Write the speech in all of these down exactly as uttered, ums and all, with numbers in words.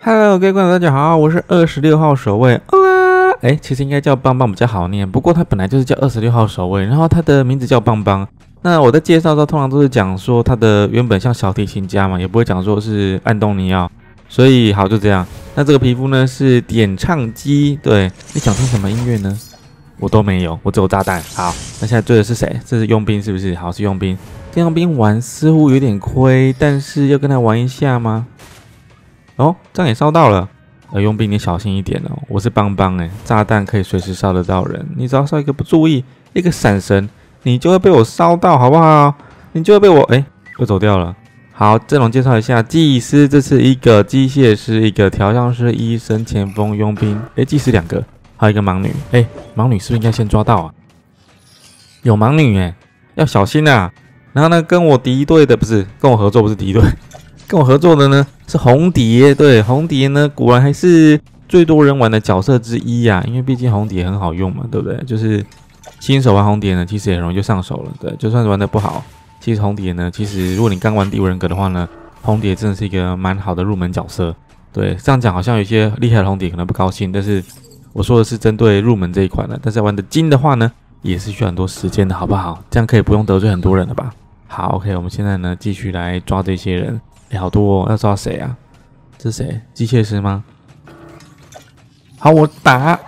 Hello， 各位观众大家好，我是二十六号守卫。哎、欸，其实应该叫棒棒比较好念，不过他本来就是叫二十六号守卫，然后他的名字叫棒棒。 那我在介绍的时候，通常都是讲说他的原本像小提琴家嘛，也不会讲说是安东尼奥，所以好就这样。那这个皮肤呢是点唱机，对你想听什么音乐呢？我都没有，我只有炸弹。好，那现在追的是谁？这是佣兵是不是？好，是佣兵。跟佣兵玩似乎有点亏，但是要跟他玩一下吗？哦，这样也烧到了。呃，佣兵你小心一点哦，我是邦邦哎，炸弹可以随时烧得到人，你只要稍一个不注意，一个闪神。 你就会被我烧到，好不好？你就会被我哎、欸，又走掉了。好，阵容介绍一下，祭司这是一个机械师，一个调香师，医生，前锋，佣兵。哎、欸，祭司两个，还有一个盲女。哎、欸，盲女是不是应该先抓到啊？有盲女哎、欸，要小心啊！然后呢，跟我敌对的不是跟我合作，不是敌对，跟我合作的呢是红蝶。对，红蝶呢果然还是最多人玩的角色之一呀、啊，因为毕竟红蝶很好用嘛，对不对？就是。 新手玩红蝶呢，其实也很容易就上手了。对，就算是玩得不好，其实红蝶呢，其实如果你刚玩第五人格的话呢，红蝶真的是一个蛮好的入门角色。对，这样讲好像有些厉害的红蝶可能不高兴，但是我说的是针对入门这一款的。但是玩的精的话呢，也是需要很多时间的，好不好？这样可以不用得罪很多人了吧？好 ，OK， 我们现在呢继续来抓这些人。哎，好多哦，要抓谁啊？这是谁？机械师吗？好，我打，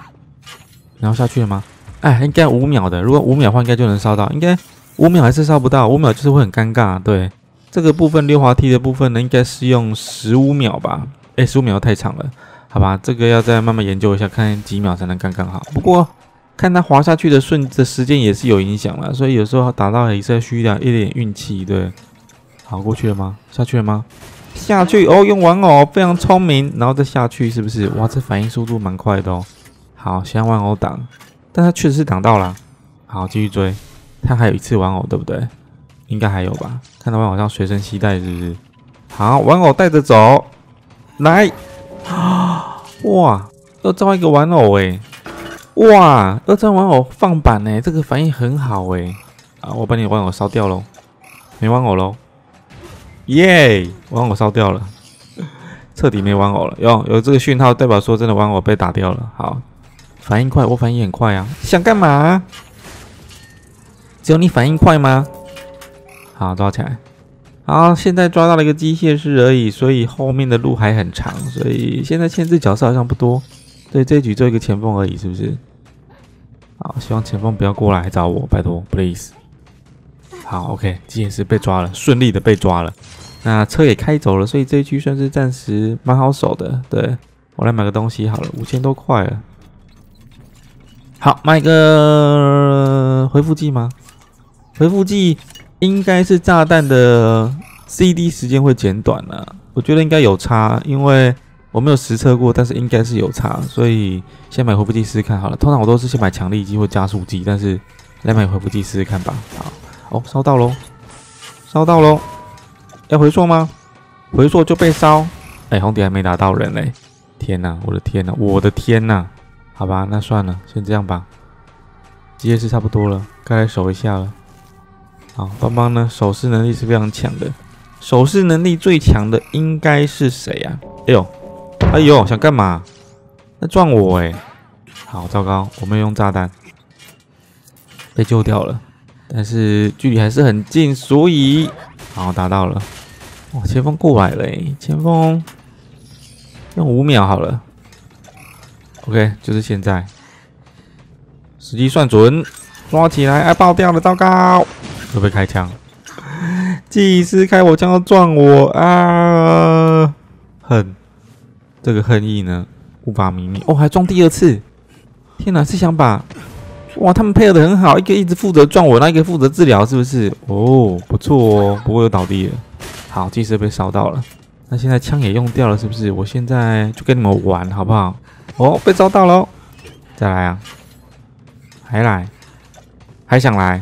然后下去了吗？ 哎，应该五秒的，如果五秒的话，应该就能烧到。应该五秒还是烧不到，五秒就是会很尴尬。对，这个部分溜滑梯的部分呢，应该是用十五秒吧？哎， 十五秒太长了，好吧，这个要再慢慢研究一下，看几秒才能刚刚好。不过看它滑下去的瞬的时间也是有影响啦，所以有时候打到也是需要一点运气。对，好，过去了吗？下去了吗？下去哦，用玩偶非常聪明，然后再下去是不是？哇，这反应速度蛮快的哦。好，先玩偶挡。 但他确实是挡到了，好，继续追。他还有一次玩偶，对不对？应该还有吧？看到玩偶像随身携带，是不是？好，玩偶带着走，来啊！哇，又召一个玩偶哎！哇，又召玩偶放板哎，这个反应很好哎！啊，我把你的玩偶烧掉喽，没玩偶喽，耶！玩偶烧掉了，彻底没玩偶了。有有这个讯号，代表说真的玩偶被打掉了。好。 反应快，我反应很快啊！想干嘛？只有你反应快吗？好，抓起来。好，现在抓到了一个机械师而已，所以后面的路还很长，所以现在限制角色好像不多。对，这一局做一个前锋而已，是不是？好，希望前锋不要过来找我，拜托 ，please。好 ，OK， 机械师被抓了，顺利的被抓了。那车也开走了，所以这一局算是暂时蛮好守的。对我来买个东西好了， 五千多块了。 好，买个回复剂吗？回复剂应该是炸弹的 C D 时间会减短啊，我觉得应该有差，因为我没有实测过，但是应该是有差，所以先买回复剂试试看好了。通常我都是先买强力剂或加速剂，但是来买回复剂试试看吧。好，哦，烧到喽，烧到喽，要回溯吗？回溯就被烧。哎、欸，红蝶还没打到人嘞、欸！天哪、啊，我的天哪、啊，我的天哪、啊！ 好吧，那算了，先这样吧。机械师差不多了，该来守一下了。好，邦邦呢，守势能力是非常强的。守势能力最强的应该是谁呀、啊？哎呦，哎呦，想干嘛？那撞我哎、欸！好糟糕，我没有用炸弹，被救掉了。但是距离还是很近，所以好打到了。哇，前锋过来了、欸，前锋用五秒好了。 OK， 就是现在，时机算准，抓起来！哎、啊，爆掉了，糟糕！会被开枪，祭司开我枪要撞我啊！恨，这个恨意呢，无法泯灭。哦，还撞第二次！天哪，是想把……哇，他们配合的很好，一个一直负责撞我，那一个负责治疗，是不是？哦，不错哦，不过又倒地了。好，祭司被烧到了。那现在枪也用掉了，是不是？我现在就跟你们玩，好不好？ 哦，被抓到喽！再来啊，还来，还想来，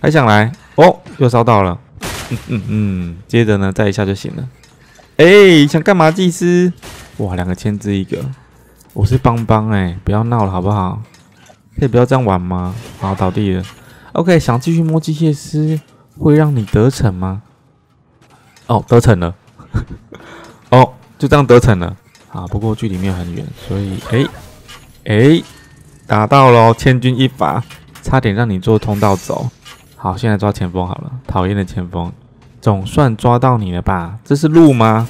还想来！哦，又烧到了。嗯嗯嗯，接着呢，再一下就行了。哎、欸，想干嘛，祭司？哇，两个签字一个。我是邦邦哎，不要闹了好不好？可以不要这样玩吗？好，倒地了。OK， 想继续摸机械师会让你得逞吗？哦，得逞了。哦，就这样得逞了。啊，不过距离没有很远，所以哎哎、欸欸，打到咯，千钧一发，差点让你做通道走。好，现在抓前锋好了，讨厌的前锋。总算抓到你了吧？这是鹿吗？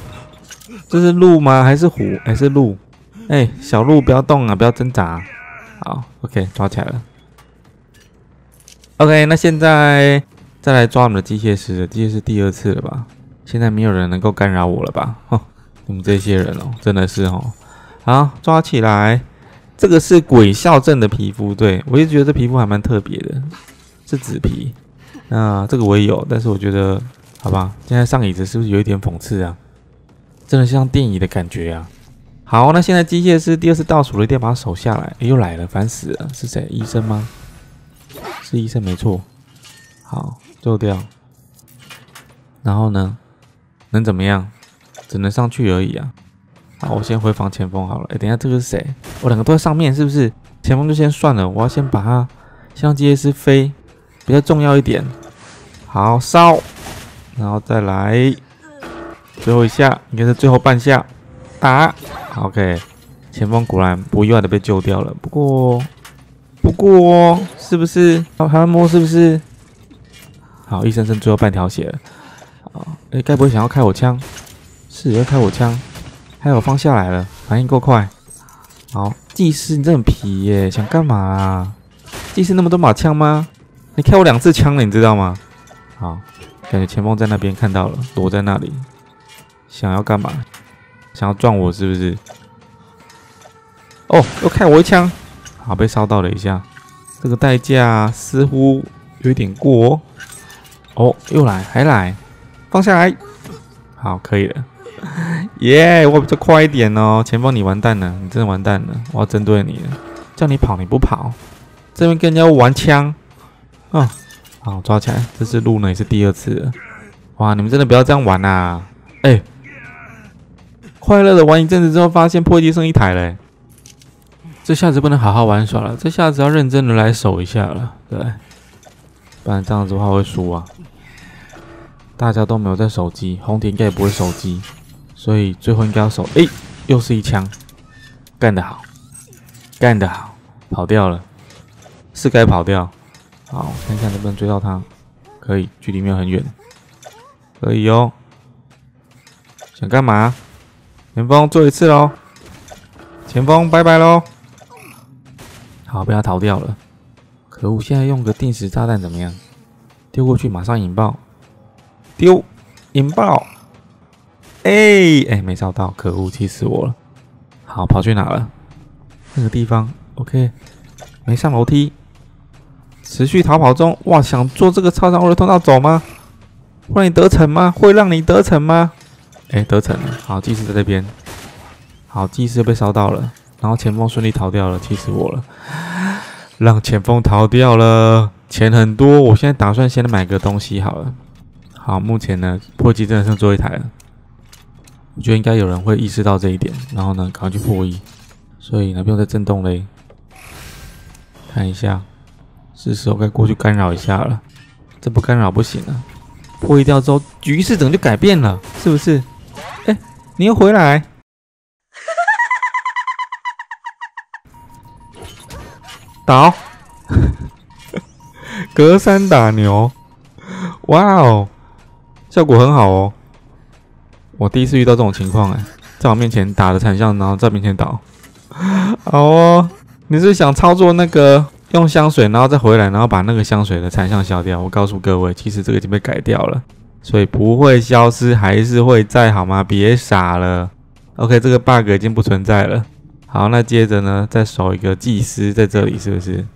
这是鹿吗？还是虎？还是鹿？哎、欸，小鹿不要动啊，不要挣扎、啊。好 ，OK， 抓起来了。OK， 那现在再来抓我们的机械师了，机械师第二次了吧？现在没有人能够干扰我了吧？哼，你们这些人哦，真的是哦。好，抓起来。这个是鬼笑症的皮肤，对我就觉得这皮肤还蛮特别的，是纸皮。那这个我也有，但是我觉得，好吧，现在上椅子是不是有一点讽刺啊？真的像电椅的感觉啊。好，那现在机械师第二次倒数了，一定要把他手下来。哎、欸，又来了，烦死了！是谁？医生吗？是医生没错。好，丢掉。然后呢？能怎么样？只能上去而已啊。好，我先回防前锋好了。哎、欸，等一下，这个是谁？我两个都在上面，是不是？前锋就先算了，我要先把它先让机械师飞，比较重要一点。好，烧，然后再来最后一下，应该是最后半下。打 ，OK， 前锋果然不意外的被救掉了。不过，不过是不是还要摸？是不是？好，医生剩最后半条血了。啊，哎、欸，该不会想要开我枪？是要开我枪？还有放下来了，反应够快。好，技师你这很皮耶，想干嘛啊？技师那么多把枪吗？你开我两次枪了，你知道吗？好，感觉前锋在那边看到了，躲在那里，想要干嘛？想要撞我是不是？哦，又开我一枪，好被烧到了一下，这个代价似乎有一点过哦。哦，又来，还来，放下来，好，可以了，耶、yeah, ！我比较快一点哦，前锋你完蛋了，你真的完蛋了，我要针对你了，叫你跑你不跑，这边跟人家玩枪，嗯、哦，好抓起来，这次路呢也是第二次了，哇，你们真的不要这样玩啊，哎、欸。快乐的玩一阵子之后，发现破机剩一台嘞、欸，这下子不能好好玩耍了，这下子要认真的来守一下了，对，不然这样子的话会输啊。大家都没有在守机，红铁应该也不会守机，所以最后应该要守。哎、欸，又是一枪，干得好，干得好，跑掉了，是该跑掉。好，看看能不能追到他，可以，距离没有很远，可以哦。想干嘛？前锋做一次喽，前锋拜拜喽。好，被他逃掉了。可恶，现在用个定时炸弹怎么样？丢过去马上引爆，丢引爆。哎、欸、哎、欸，没烧到，可恶，气死我了。好，跑去哪了？那个地方 ，OK， 没上楼梯，持续逃跑中。哇，想做这个超长欧的通道走吗？会让你得逞吗？会让你得逞吗？哎、欸，得逞了！好，技师在这边，好，技师被烧到了，然后前锋顺利逃掉了，气死我了！让前锋逃掉了，钱很多，我现在打算先买个东西好了。好，目前呢，破机真的剩最后一台了，我觉得应该有人会意识到这一点，然后呢，赶快去破译，所以呢，不用再震动嘞。看一下，是时候该过去干扰一下了，这不干扰不行啊！破译掉之后，局势整个就改变了，是不是？哎，你又回来！倒，隔山打牛，哇哦，效果很好哦！我第一次遇到这种情况哎，在我面前打的惨像，然后在面前倒。好哦，你是想操作那个用香水，然后再回来，然后把那个香水的残像消掉？我告诉各位，其实这个已经被改掉了。所以不会消失，还是会在，好吗？别傻了。OK， 这个 bug 已经不存在了。好，那接着呢，再守一个祭司在这里，是不是？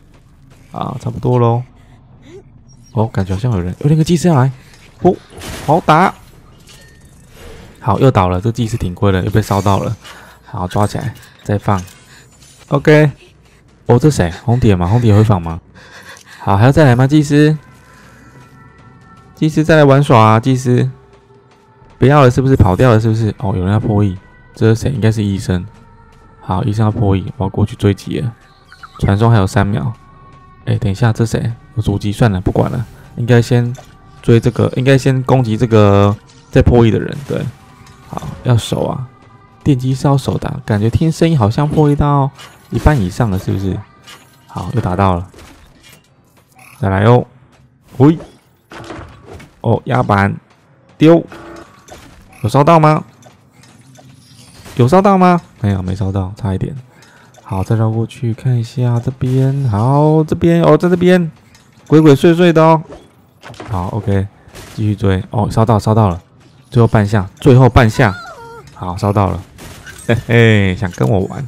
啊，差不多咯。哦，感觉好像有人，有那个祭司要来。哦，好打。好，又倒了，这祭司挺贵的，又被烧到了。好，抓起来，再放。OK。哦，这谁？红蝶吗？红蝶回防吗？好，还要再来吗？祭司？祭司再来玩耍啊！祭司，不要了，是不是？跑掉了，是不是？哦，有人要破译，这是谁？应该是医生。好，医生要破译，我要过去追击了。传送还有三秒。哎，等一下，这谁？有足迹，算了，不管了。应该先追这个，应该先攻击这个在破译的人。对，好，要守啊。电击是要守的，感觉听声音好像破译到一半以上了，是不是？好，又打到了。再来哦，喂，哦，压板丢，有烧到吗？ 有烧到吗？没有，没烧到，差一点。好，再绕过去看一下这边。好，这边哦，在这边，鬼鬼祟祟的哦。好 ，OK， 继续追。哦，烧到，烧到了，最后半下，最后半下。好，烧到了。嘿嘿，想跟我玩？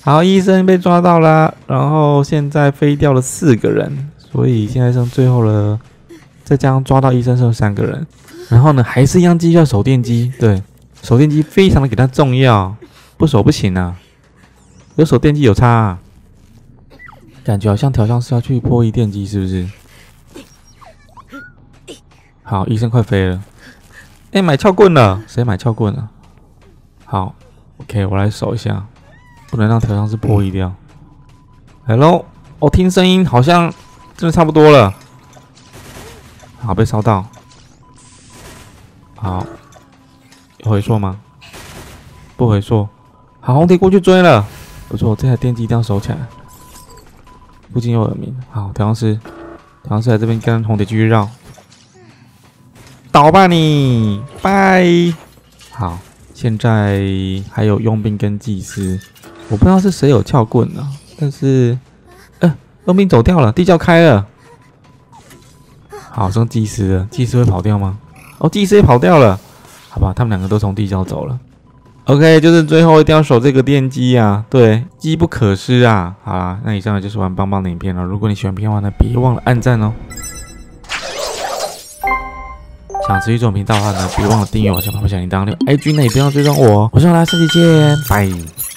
好，医生被抓到啦。然后现在飞掉了四个人，所以现在剩最后了。再加上抓到医生剩三个人。然后呢，还是一样继续要手电机，对。 手电机非常的给它重要，不手不行啊！有手电机有差、啊，感觉好像调香师要去破译电机，是不是？好，医生快飞了！哎、欸，买撬棍了，谁买撬棍了？好 ，OK， 我来守一下，不能让调香师破译掉。来喽！哦，听声音好像真的差不多了。好，被烧到。好。 回溯吗？不回溯。好，红蝶过去追了，不错，这台电机一定要守起来。附近有耳鸣。好，调香师，调香师来这边跟红蝶继续绕。倒吧你，拜。好，现在还有佣兵跟祭司，我不知道是谁有撬棍啊，但是，呃，佣兵走掉了，地窖开了。好，剩祭司了，祭司会跑掉吗？哦，祭司也跑掉了。 好吧，他们两个都从地窖走了。OK， 就是最后一定要守这个电机啊，对，机不可失啊。好啦，那以上呢就是玩邦邦的影片了。如果你喜欢片的话呢，别忘了按赞哦。想持续这种频道的话呢，别忘了订阅我，小宝宝小铃铛，还有 I G 呢也别忘了追踪我。我是阿拉，下期见，拜。